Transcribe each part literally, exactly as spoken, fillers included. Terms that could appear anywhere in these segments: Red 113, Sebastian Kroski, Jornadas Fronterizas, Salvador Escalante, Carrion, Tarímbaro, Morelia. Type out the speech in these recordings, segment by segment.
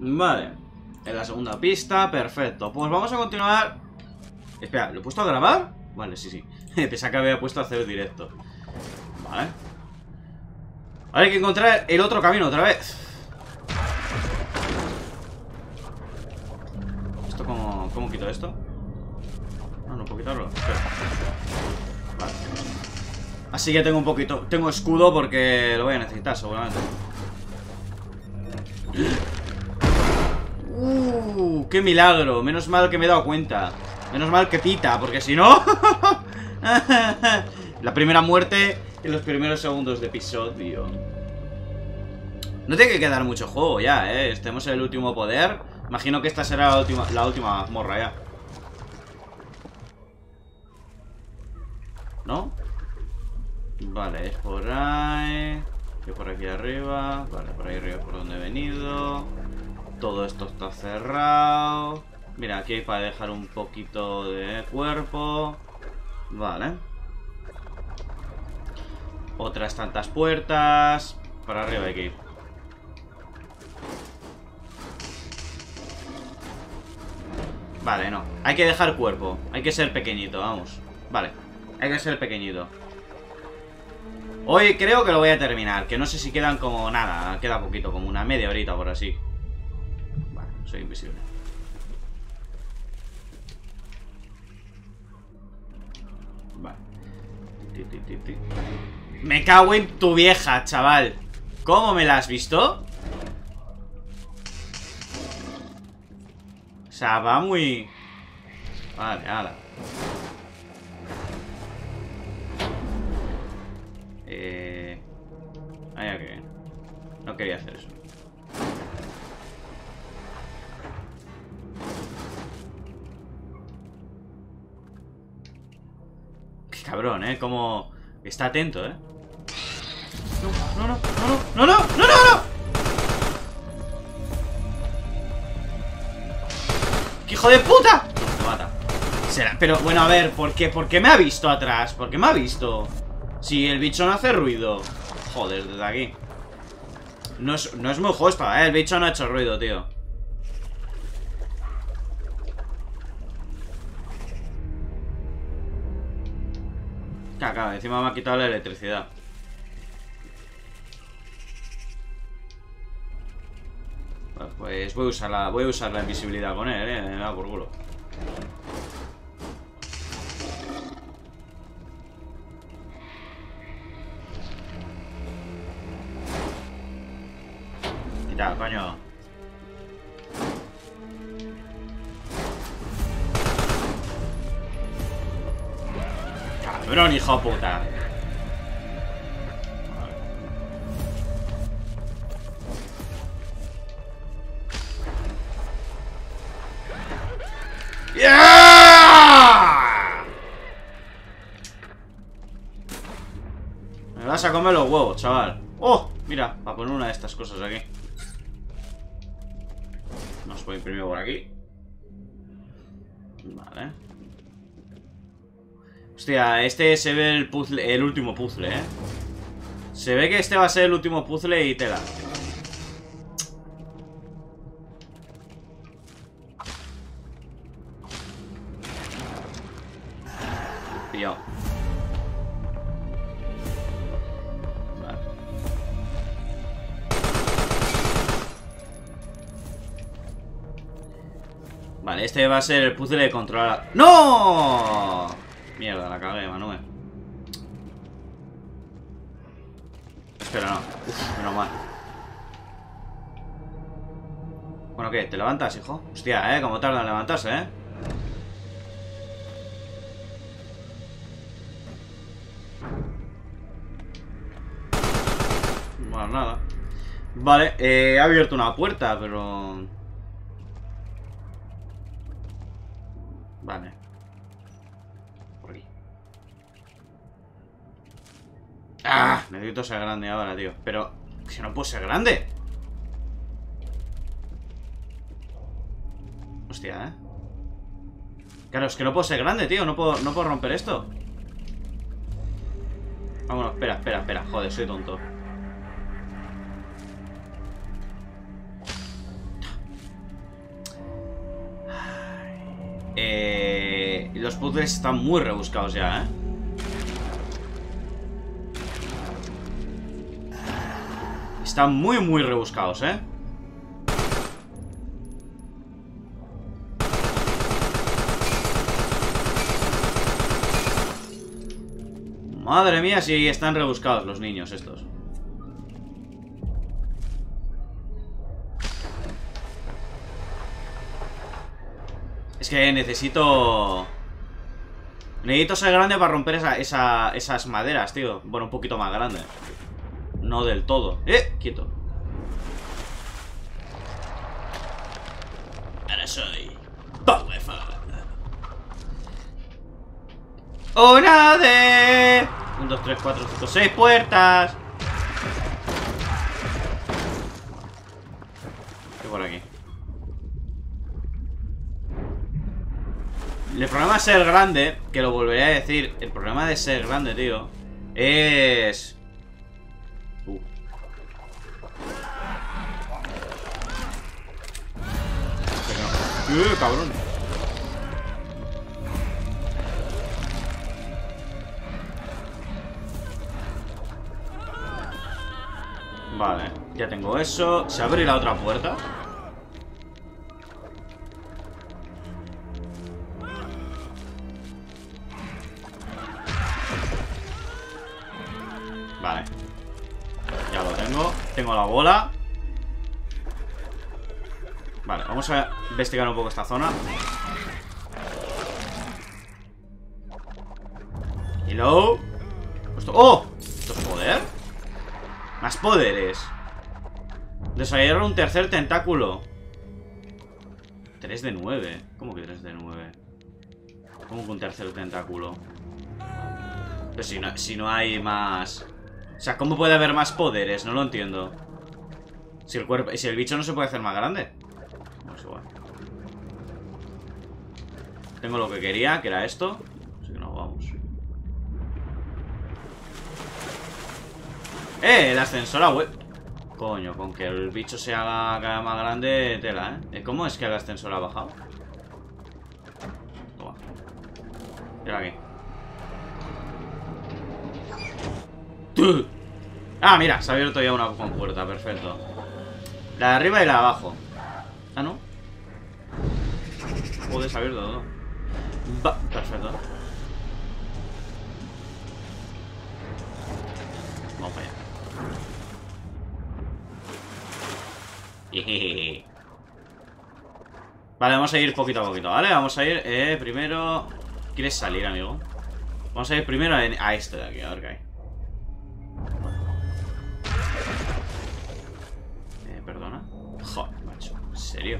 Vale, en la segunda pista, perfecto. Pues vamos a continuar. Espera, ¿lo he puesto a grabar? Vale, sí, sí. Pensaba que había puesto a hacer directo. Vale. Ahora hay que encontrar el otro camino otra vez. ¿Esto cómo, cómo quito esto? No, no puedo quitarlo. Espera. Vale. Así que tengo un poquito... Tengo escudo porque lo voy a necesitar seguramente. ¡Uh! ¡Qué milagro! Menos mal que me he dado cuenta. Menos mal que pita, porque si no... La primera muerte en los primeros segundos de episodio. No tiene que quedar mucho juego ya, eh. Estemos en el último poder. Imagino que esta será la última, la última morra ya, ¿no? Vale, es por ahí. Yo por aquí arriba. Vale, por ahí arriba por donde he venido. Todo esto está cerrado. Mira, aquí hay para dejar un poquito de cuerpo. Vale. Otras tantas puertas. Para arriba hay que ir. Vale, no. Hay que dejar cuerpo. Hay que ser pequeñito, vamos. Vale, hay que ser pequeñito. Hoy creo que lo voy a terminar. Que no sé si quedan como nada. Queda poquito, como una media horita por así. Vale, soy invisible. Me cago en tu vieja, chaval. ¿Cómo me la has visto? O sea, va muy... Vale, ala. Eh... Ahí hay que... No quería hacer eso. Qué cabrón, ¿eh? Como... Está atento, ¿eh? No, no, no, no, no, no, no, no, no. ¡Qué hijo de puta! Me mata. Será, pero bueno, a ver, ¿por qué? ¿Por qué me ha visto atrás? ¿Por qué me ha visto? Si el bicho no hace ruido. Joder, desde aquí. No es, no es muy justo, ¿eh? El bicho no ha hecho ruido, tío. Caca, encima me ha quitado la electricidad. Bueno, pues voy a usar la, voy a usar la invisibilidad con él, eh, nada por culo. Quita, coño. Cabrón, hijo de puta. Yeah! Me vas a comer los huevos, chaval. Oh, mira, para poner una de estas cosas aquí. Nos voy primero por aquí. Vale. Hostia, este se ve el puzzle, el último puzzle, eh. Se ve que este va a ser el último puzzle y tela. Pillado. Vale. Vale, este va a ser el puzzle de controlar. ¡No! Mierda, la cagué, Manuel. Espera, no. Uf, menos mal. Bueno, ¿qué? ¿Te levantas, hijo? Hostia, eh, como tarda en levantarse, eh. Bueno, nada. Vale, eh, he abierto una puerta, pero... Vale. ¡Ah! Necesito ser grande ahora, tío. Pero, si no puedo ser grande. Hostia, ¿eh? Claro, es que no puedo ser grande, tío. No puedo, no puedo romper esto. Vámonos, espera, espera, espera. Joder, soy tonto. los puzzles están muy rebuscados ya, ¿eh? Están muy, muy rebuscados, ¿eh? Madre mía, si están rebuscados los niños estos. Es que necesito... Necesito ser grande para romper esa, esa, esas maderas, tío. Bueno, un poquito más grande. No del todo. ¡Eh! Quieto. Ahora soy... Powerful. ¡Una de... uno, dos, tres, cuatro, cinco, seis puertas! ¿Qué por aquí? El problema de ser grande, que lo volveré a decir, el problema de ser grande, tío, es... Uh. ¡Eh, cabrón! Vale, ya tengo eso. ¿Se abre la otra puerta? Vale. Ya lo tengo. Tengo la bola. Vale, vamos a investigar un poco esta zona. Hello. ¡Oh! ¿Esto es poder? Más poderes. Desarrollar un tercer tentáculo. tres de nueve. ¿Cómo que tres de nueve? ¿Cómo que un tercer tentáculo? Pero si no, si no hay más... O sea, ¿cómo puede haber más poderes? No lo entiendo. Si el cuerpo, si el bicho no se puede hacer más grande. No es igual. Tengo lo que quería, que era esto. Así que no, vamos. ¡Eh! El ascensor a huevo. Coño, con que el bicho se haga más grande, tela, ¿eh? ¿Cómo es que el ascensor ha bajado? Toma. Mira aquí. Ah, mira, se ha abierto ya una compuerta, perfecto. La de arriba y la de abajo. Ah, ¿no? Joder, se ha abierto todo. Va, perfecto. Vamos para allá. Jejeje. Vale, vamos a ir poquito a poquito, ¿vale? Vamos a ir, eh, primero... ¿Quieres salir, amigo? Vamos a ir primero a esto de aquí, a ver qué hay. Perdona. Joder, macho, en serio.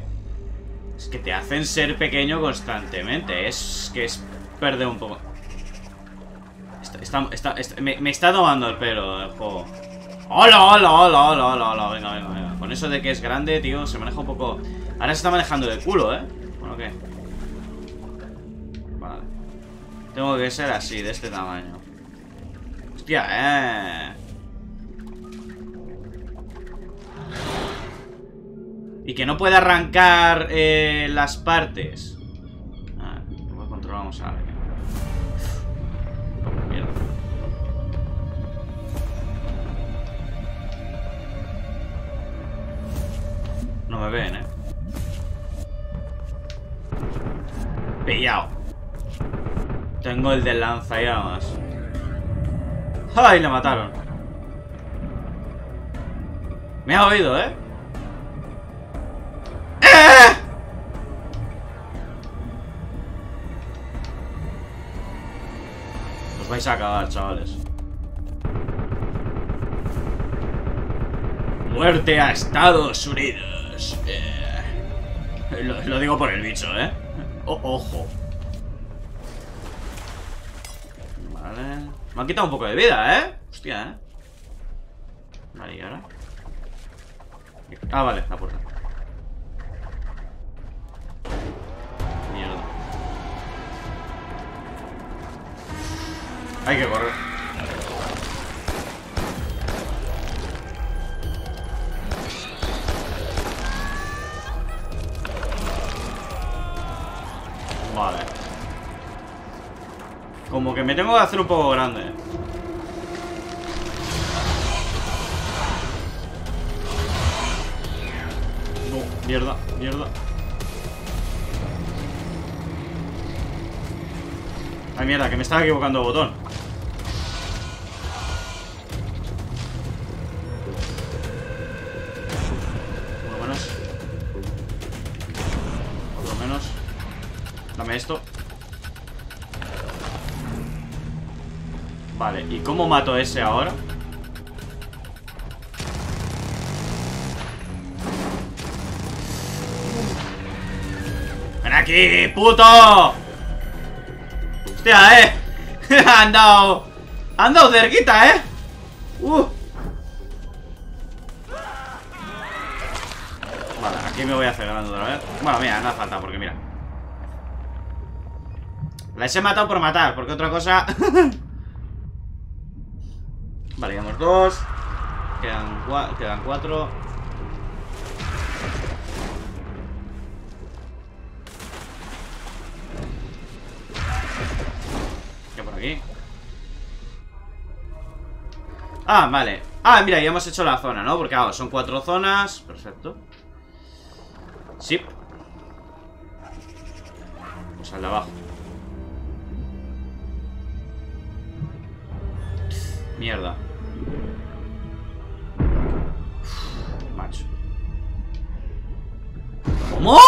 Es que te hacen ser pequeño constantemente. Es que es perder un poco. Está, está, está, está, me, me está tomando el pelo el juego. ¡Hola, hola, hola, hola, hola, hola! Venga, venga, venga. Con eso de que es grande, tío, se maneja un poco. Ahora se está manejando de culo, ¿eh? Bueno, ¿qué? Vale. Tengo que ser así, de este tamaño. Hostia, eh. Y que no pueda arrancar eh, las partes. Ah, ¿cómo controlamos a alguien? Mierda. No me ven, eh. Pillado. Tengo el de lanzallamas. ¡Ay, le mataron! Me ha oído, eh. Os vais a acabar, chavales. Muerte a Estados Unidos. Eh, lo, lo digo por el bicho, ¿eh? O, ojo. Vale. Me han quitado un poco de vida, ¿eh? Hostia, ¿eh? Vale, ¿y ahora? Ah, vale, la puerta. Hay que correr. Vale. como que me tengo que hacer un poco grande. No, mierda, mierda. Ay, mierda, que me estaba equivocando de botón. Por lo menos. Por lo menos. Dame esto. Vale, ¿y cómo mato a ese ahora? ¡Ven aquí, puto! ¡Hostia, eh! ¡Ha andado! ¡Ha andado cerquita, eh! ¡Uh! Vale, aquí me voy a hacer grande otra vez. Bueno, mira, no hace falta, porque mira, las he matado por matar, porque otra cosa... Vale, llevamos dos. Quedan, cua quedan cuatro. ¿Qué por aquí? Ah, vale. Ah, mira, ya hemos hecho la zona, ¿no? Porque ah, son cuatro zonas. Perfecto. Sí. Pues al de abajo. Mierda. Macho. ¿Cómo?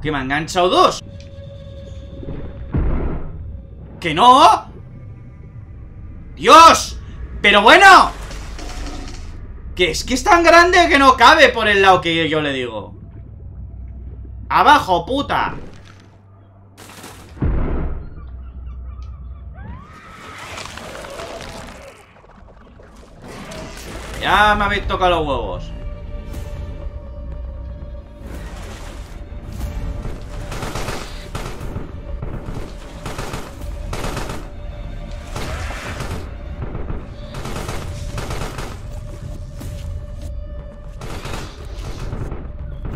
¿Que me ha enganchado dos? ¿Que no? ¡Dios! ¡Pero bueno! Que es que es tan grande que no cabe por el lado que yo le digo. ¡Abajo, puta! Ya me habéis tocado los huevos.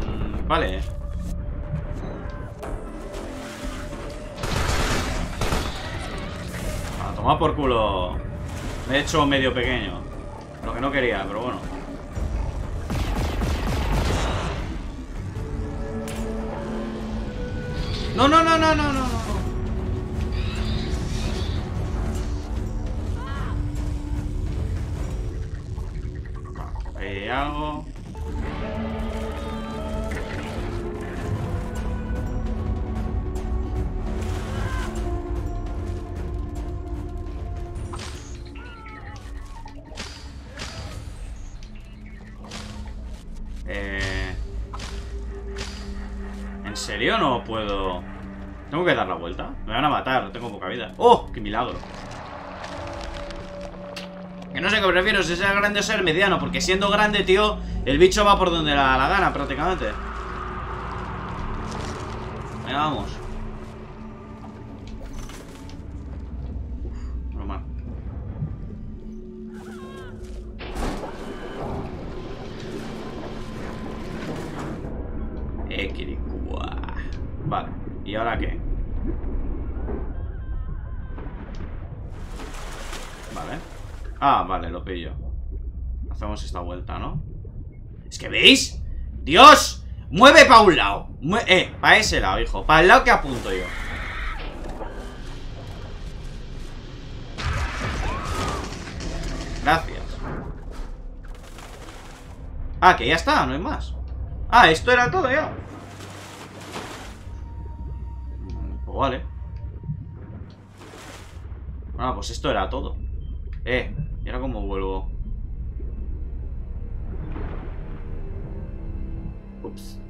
Mm, vale. A tomar por culo. Me he hecho medio pequeño. Lo que no quería, pero bueno. No, no, no, no, no, no. Ahí hago. ¿En serio no puedo? ¿Tengo que dar la vuelta? Me van a matar, no tengo poca vida. ¡Oh! ¡Qué milagro! Que no sé qué prefiero, si ser grande o ser mediano. Porque siendo grande, tío, el bicho va por donde la, la gana prácticamente. Venga, vamos. Uf, normal. Equilibrio. Vale, ¿y ahora qué? Vale. Ah, vale, lo pillo. Hacemos esta vuelta, ¿no? Es que, ¿veis? ¡Dios! ¡Mueve para un lado! Mue eh, para ese lado, hijo. Para el lado que apunto yo. Gracias. Ah, que ya está, no hay más. Ah, esto era todo ya. Vale. Ah, pues esto era todo. Eh, ¿y ahora cómo vuelvo? Ups.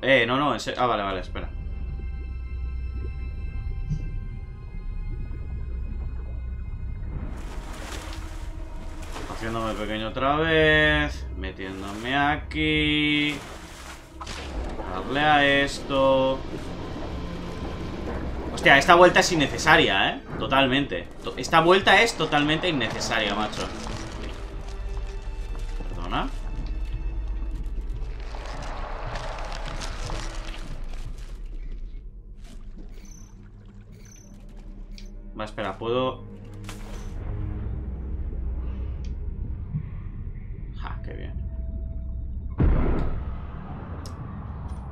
Eh, no, no, ese... Ah, vale, vale, espera. Haciéndome pequeño otra vez. Metiéndome aquí. Darle a esto. Hostia, esta vuelta es innecesaria, ¿eh? Totalmente. Esta vuelta es totalmente innecesaria, macho. Perdona. Va, espera, puedo... Ja, qué bien.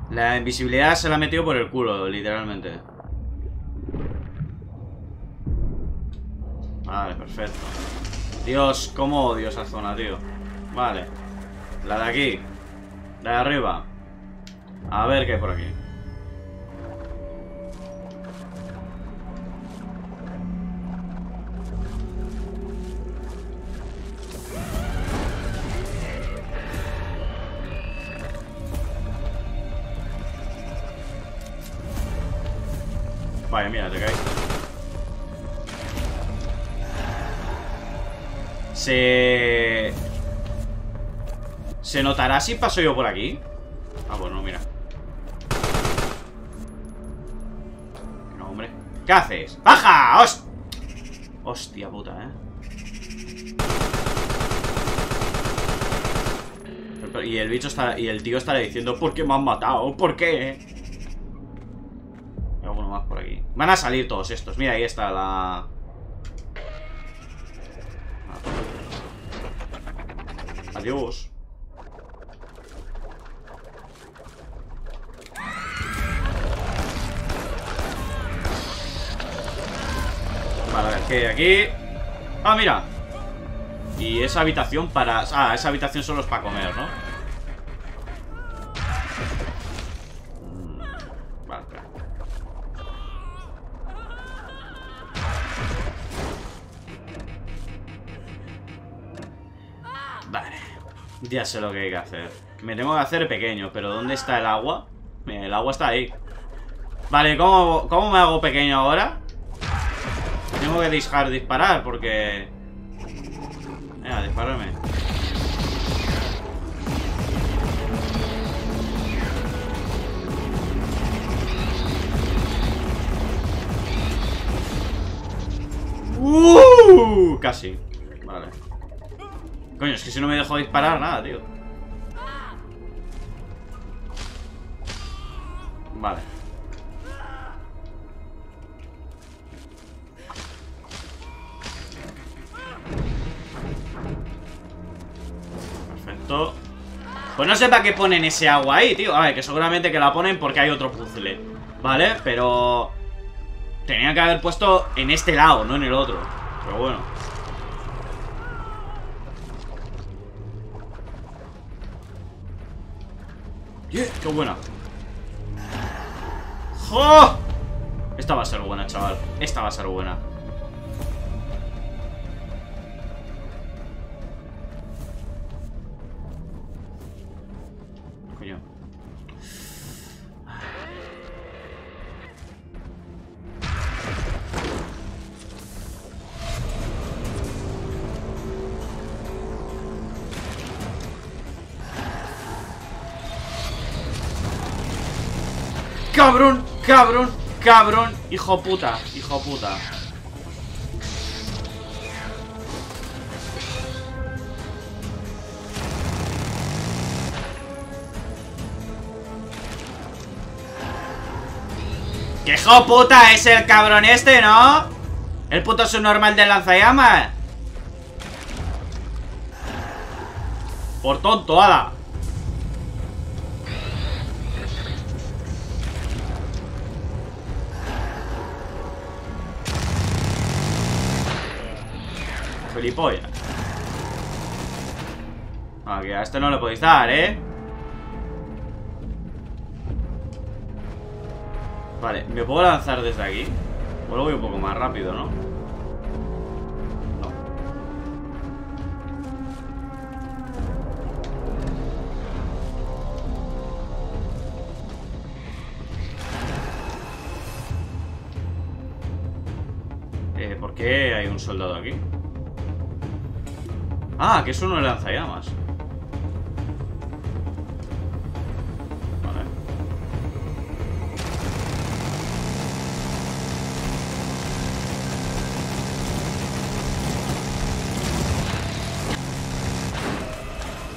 La invisibilidad se la ha metido por el culo, literalmente. Vale, perfecto. Dios, cómo odio esa zona, tío. Vale. La de aquí. La de arriba. A ver qué hay por aquí. Vaya, mira, te caí. Se... ¿Se notará si paso yo por aquí? Ah, bueno, mira. No, hombre. ¿Qué haces? ¡Baja! ¡Host! Hostia puta, eh. Y el bicho está... Y el tío estará diciendo, ¿por qué me han matado? ¿Por qué? Van a salir todos estos. Mira, ahí está la... Adiós. Vale, a ver, ¿qué hay aquí? Ah, mira. Y esa habitación para... Ah, esa habitación solo es para comer, ¿no? Ya sé lo que hay que hacer. Me tengo que hacer pequeño, pero ¿dónde está el agua? Mira, el agua está ahí. Vale, ¿cómo, cómo me hago pequeño ahora? Tengo que dejar disparar porque... Venga, dispárame. ¡Uh! Casi. Vale. Coño, es que si no me dejo disparar, nada, tío. Vale. Perfecto. Pues no sé para qué ponen ese agua ahí, tío. A ver, que seguramente que la ponen porque hay otro puzzle, ¿vale? Pero... tenían que haber puesto en este lado, no en el otro. Pero bueno. Yeah, ¡qué buena! ¡Oh! Esta va a ser buena, chaval. Esta va a ser buena. Coño. Cabrón, cabrón, cabrón. Hijo puta, hijo puta. ¡Qué hijo puta es el cabrón este, ¿no? El puto subnormal del lanzallamas. Por tonto, ala. Gilipollas. Ah, que a este no le podéis dar, ¿eh? Vale, ¿me puedo lanzar desde aquí? O lo voy un poco más rápido, ¿no? No. Eh, ¿por qué hay un soldado aquí? Ah, que eso no lanza llamas. Vale.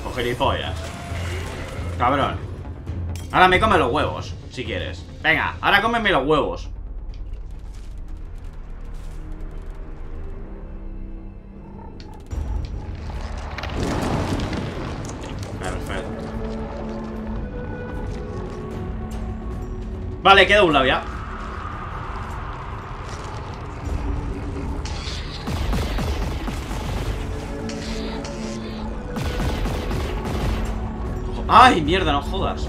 O gilipollas. Cabrón. Ahora me come los huevos, si quieres. Venga, ahora cómeme los huevos. Vale. Vale, queda un lado ya. ¡Ay, mierda, no jodas!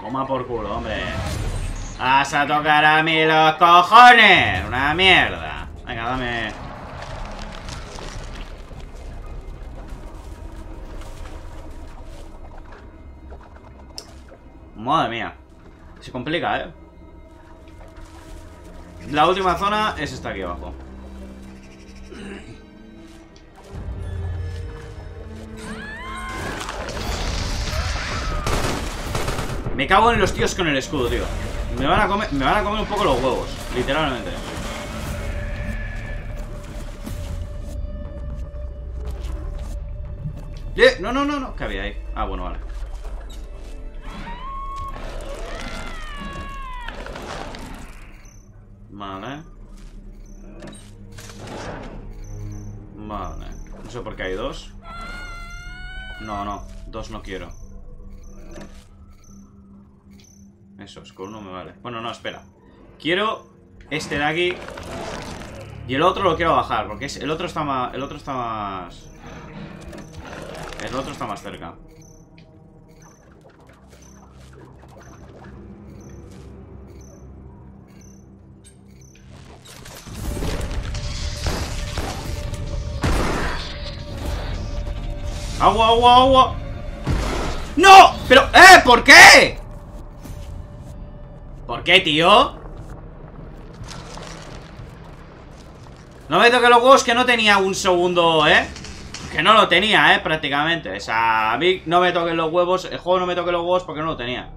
Toma por culo, hombre. ¡Vas a tocar a mí los cojones! ¡Una mierda! Venga, dame... Madre mía. Se complica, ¿eh? La última zona es esta aquí abajo. Me cago en los tíos con el escudo, tío. Me van a comer, me van a comer un poco los huevos, literalmente. Eh, no, no, no, no. ¿Qué había ahí? Ah, bueno, vale. Vale. Vale. No sé por qué hay dos. No, no. Dos no quiero. Eso, es con uno me vale. Bueno, no, espera. Quiero este de aquí. Y el otro lo quiero bajar. Porque es, el otro está más. El otro está más. El otro está más cerca. Agua, agua, agua. ¡No! Pero, eh, ¿por qué? ¿Por qué, tío? No me toque los huevos, que no tenía un segundo, eh. Que no lo tenía, eh, prácticamente. O sea, a mí no me toquen los huevos. El juego no me toque los huevos porque no lo tenía.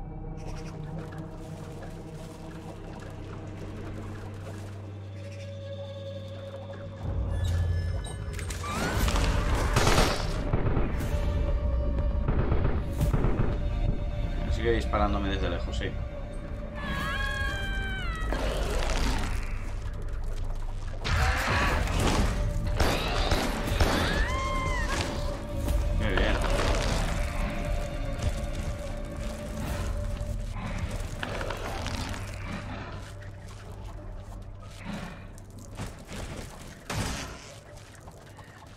Disparándome desde lejos, sí. Muy bien.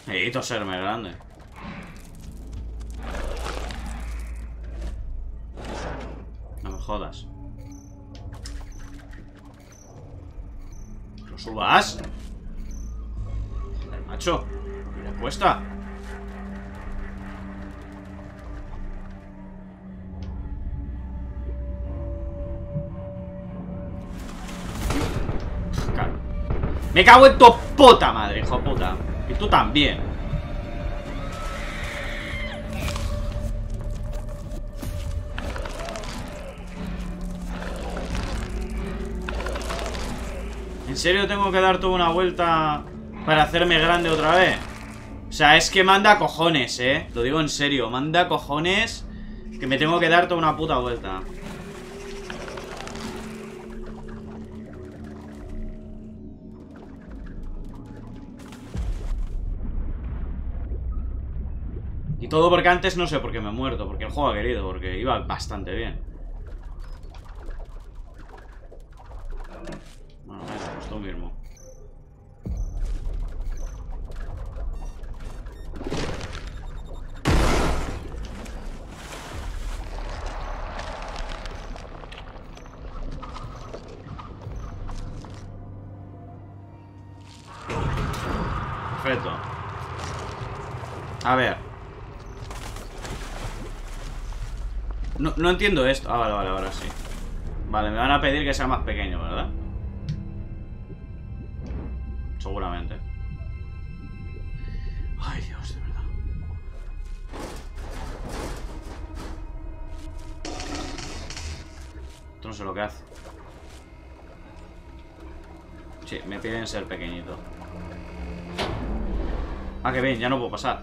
Necesito serme grande. Jodas. ¿Lo subas? Joder, macho. ¿Qué me cuesta? Claro. Me cago en tu puta madre, hijo puta. Y tú también. ¿En serio tengo que dar toda una vuelta para hacerme grande otra vez? O sea, es que manda cojones, eh. Lo digo en serio, manda cojones que me tengo que dar toda una puta vuelta. Y todo porque antes no sé por qué me he muerto, porque el juego ha querido, porque iba bastante bien. Bueno, me ha costado mismo. Perfecto. A ver. No, no entiendo esto. Ah, vale, vale, ahora sí. Vale, me van a pedir que sea más pequeño, ¿verdad? Seguramente. Ay, Dios, de verdad. Esto no sé lo que hace. Sí, me piden ser pequeñito. Ah, qué bien, ya no puedo pasar.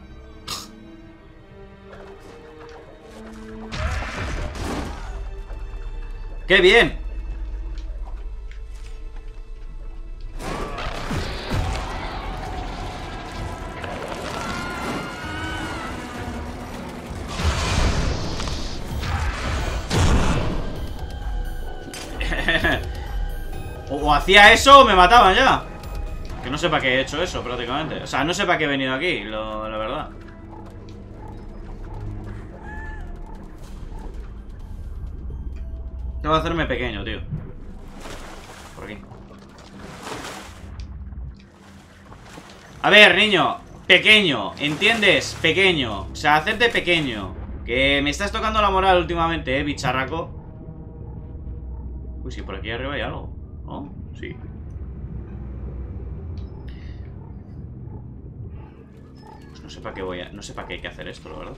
¡Qué bien! O hacía eso o me mataban ya. Que no sé para qué he hecho eso prácticamente. O sea, no sé para qué he venido aquí, lo, la verdad. Tengo que hacerme pequeño, tío. Por aquí. A ver, niño. Pequeño, ¿entiendes? Pequeño. O sea, hacerte pequeño. Que me estás tocando la moral últimamente, eh, bicharraco. Uy, sí, por aquí arriba hay algo. ¿No? Sí. Pues no sé para qué voy a... No sé para qué hay que hacer esto, la verdad.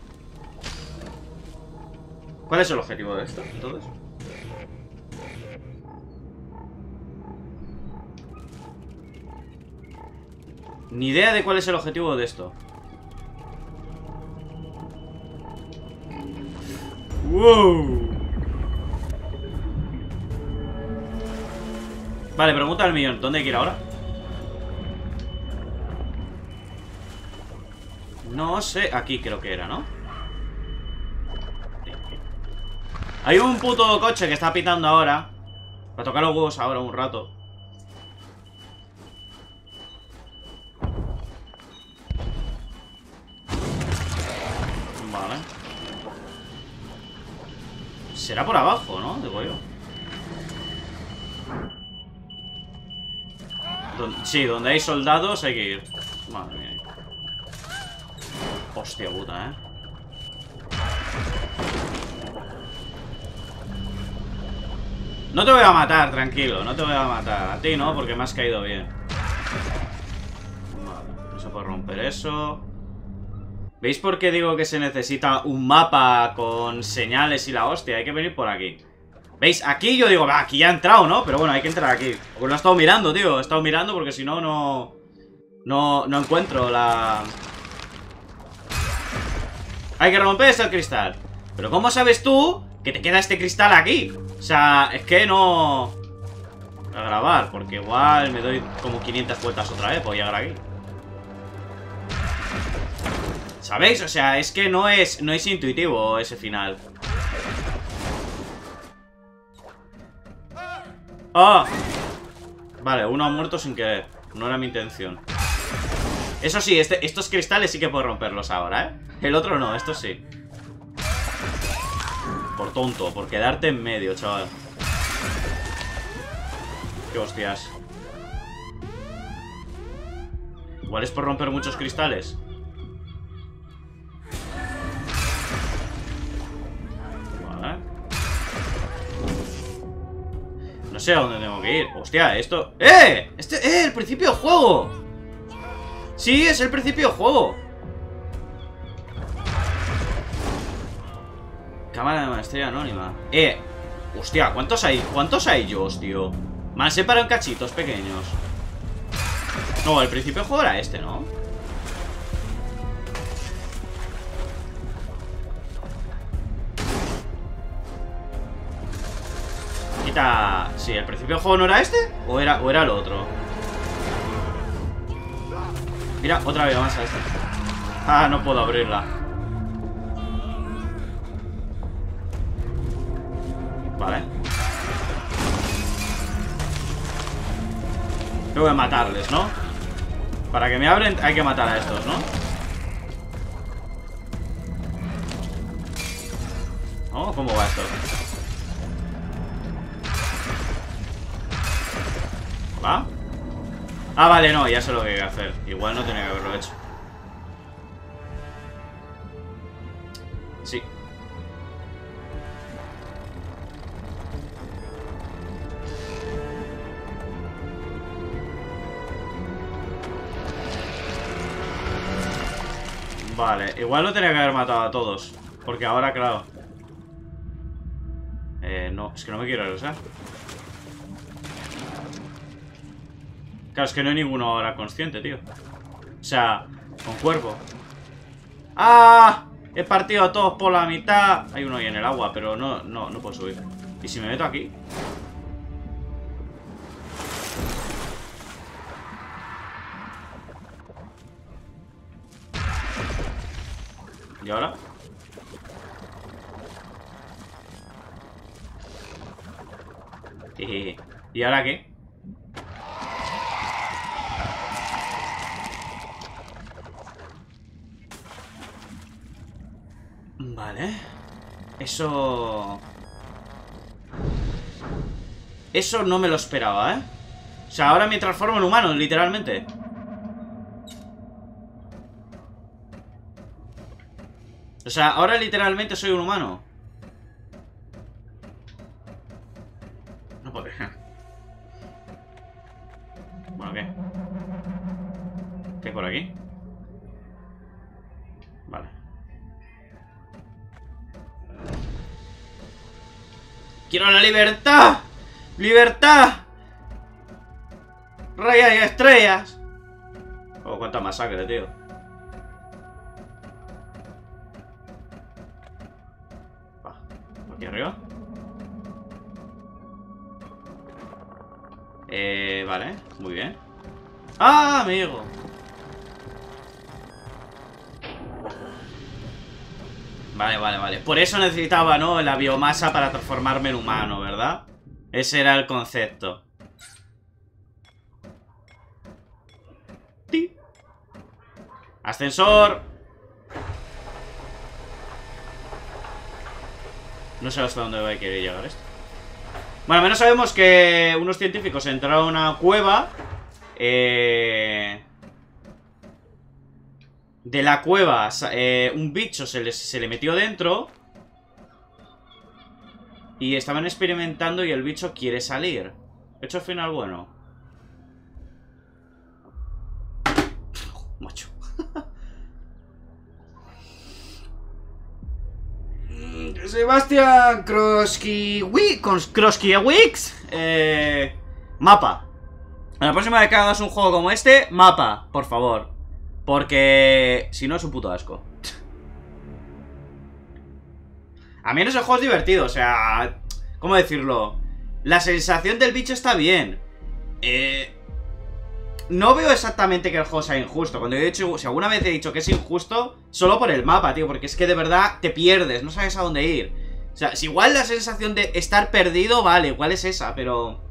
¿Cuál es el objetivo de esto, entonces? Ni idea de cuál es el objetivo de esto. ¡Wow! Vale, pregunta al millón, ¿dónde hay que ir ahora? No sé, aquí creo que era, ¿no? Hay un puto coche que está pitando ahora. Para tocar los huevos ahora un rato. Vale. Será por abajo, ¿no? Digo yo. Sí, donde hay soldados hay que ir. Madre mía. Hostia puta, eh. No te voy a matar, tranquilo. No te voy a matar. A ti no, porque me has caído bien. Vale, no se puede romper eso. ¿Veis por qué digo que se necesita un mapa con señales y la hostia? Hay que venir por aquí. ¿Veis? Aquí yo digo, va, aquí ya ha entrado, ¿no? Pero bueno, hay que entrar aquí. Porque no he estado mirando, tío. He estado mirando porque si no, no... No, no encuentro la... Hay que romper ese cristal. Pero ¿cómo sabes tú que te queda este cristal aquí? O sea, es que no... A grabar, porque igual me doy como quinientas vueltas otra vez. Voy a llegar aquí. ¿Sabéis? O sea, es que no es, no es intuitivo ese final. ¡Ah! Vale, uno ha muerto sin querer. No era mi intención. Eso sí, este, estos cristales sí que puedo romperlos ahora, ¿eh? El otro no, estos sí. Por tonto, por quedarte en medio, chaval. Qué hostias. Igual es por romper muchos cristales. No sé a dónde tengo que ir. Hostia, esto... ¡Eh! Este es eh, el principio del juego. Sí, es el principio del juego. Cámara de maestría anónima. Eh, hostia, ¿cuántos hay? ¿Cuántos hay yo, tío? Me han separado en cachitos pequeños. No, el principio del juego era este, ¿no? Quita... Sí, ¿el principio del juego no era este? ¿O era, o era el otro? Mira, otra vez más a este. Ah, no puedo abrirla. Vale. Tengo que matarles, ¿no? Para que me abren hay que matar a estos, ¿no? Oh, ¿cómo va esto? ¿Va? Ah, vale, no, ya sé lo que hay que hacer. Igual no tenía que haberlo hecho. Sí. Vale, igual no tenía que haber matado a todos. Porque ahora, claro. Eh, no, es que no me quiero regresar. Claro, es que no hay ninguno ahora consciente, tío. O sea, con cuerpo. ¡Ah! He partido a todos por la mitad. Hay uno ahí en el agua, pero no, no, no puedo subir. ¿Y si me meto aquí? ¿Y ahora? ¿Y ahora qué? Vale. Eso... Eso no me lo esperaba, ¿eh? O sea, ahora me transformo en humano, literalmente. O sea, ahora literalmente soy un humano. No puedo creer. Bueno, ¿qué? ¿Qué hay por aquí? Vale. ¡Quiero la libertad! ¡Libertad! ¡Rayas y estrellas! Oh, cuánta masacre, tío. Va, aquí arriba. Eh, vale, muy bien. ¡Ah, amigo! Vale, vale, vale. Por eso necesitaba, ¿no? La biomasa para transformarme en humano, ¿verdad? Ese era el concepto. ¡Ti! ¡Ascensor! No sé hasta dónde va a querer llegar esto. Bueno, al menos sabemos que unos científicos entraron a una cueva. Eh... De la cueva eh, un bicho se le, se le metió dentro. Y estaban experimentando y el bicho quiere salir. Hecho final bueno. Macho. Sebastian Kroski con Kroski Wix. Eh, mapa. A la próxima vez que hagas un juego como este, mapa, por favor. Porque si no es un puto asco. A mí en ese juego es divertido, o sea... ¿Cómo decirlo? La sensación del bicho está bien. Eh, no veo exactamente que el juego sea injusto. Cuando he dicho... Si alguna vez he dicho que es injusto, solo por el mapa, tío. Porque es que de verdad te pierdes, no sabes a dónde ir. O sea, si igual la sensación de estar perdido, vale, igual es esa, pero...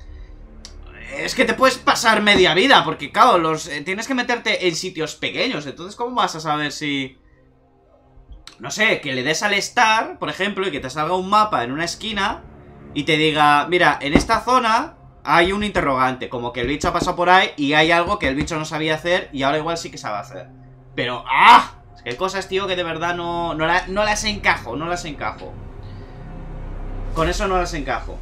Es que te puedes pasar media vida, porque claro, los, eh, tienes que meterte en sitios pequeños. Entonces, ¿cómo vas a saber si...? No sé, que le des al estar, por ejemplo, y que te salga un mapa en una esquina y te diga, mira, en esta zona hay un interrogante, como que el bicho ha pasado por ahí y hay algo que el bicho no sabía hacer y ahora igual sí que sabe hacer. Pero, ¡ah! Es que hay cosas, tío, que de verdad no, no, la, no las encajo, no las encajo. Con eso no las encajo.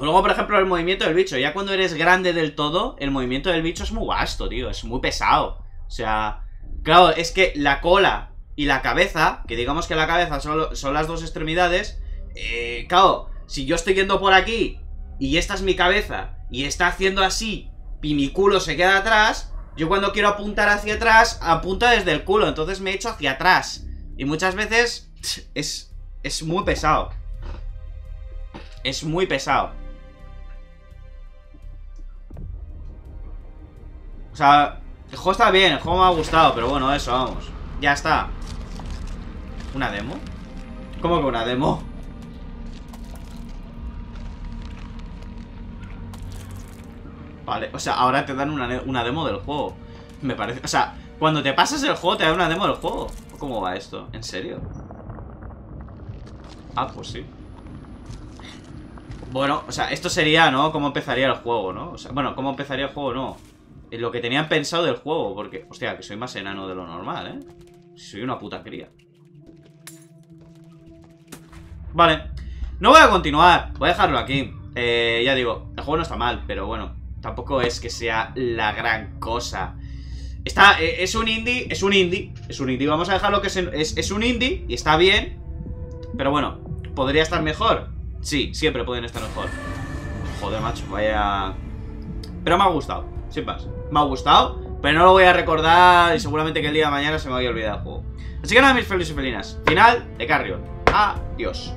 Luego, por ejemplo, el movimiento del bicho. Ya cuando eres grande del todo, el movimiento del bicho es muy vasto, tío, es muy pesado. O sea, claro, es que la cola... Y la cabeza, que digamos que la cabeza son, son las dos extremidades. Eh, claro, si yo estoy yendo por aquí y esta es mi cabeza y está haciendo así y mi culo se queda atrás, yo cuando quiero apuntar hacia atrás, apunto desde el culo. Entonces me echo hacia atrás. Y muchas veces es, es muy pesado. Es muy pesado. O sea, el juego está bien, el juego me ha gustado, pero bueno, eso, vamos. Ya está. ¿Una demo? ¿Cómo que una demo? Vale, o sea, ahora te dan una, una demo del juego. Me parece... O sea, cuando te pasas el juego te dan una demo del juego. ¿Cómo va esto? ¿En serio? Ah, pues sí. Bueno, o sea, esto sería, ¿no? ¿Cómo empezaría el juego, no? O sea, bueno, ¿cómo empezaría el juego? No. Lo que tenían pensado del juego. Porque, hostia, que soy más enano de lo normal, ¿eh? Soy una puta cría. Vale, no voy a continuar. Voy a dejarlo aquí. eh, Ya digo, el juego no está mal, pero bueno, tampoco es que sea la gran cosa. Está, eh, es un indie. Es un indie, es un indie, vamos a dejarlo que es, es, es un indie, y está bien. Pero bueno, ¿podría estar mejor? Sí, siempre pueden estar mejor. Joder, macho, vaya. Pero me ha gustado, sin más. Me ha gustado, pero no lo voy a recordar. Y seguramente que el día de mañana se me vaya a olvidar el juego. Así que nada, mis felices y felinas, final de Carrion. Adiós.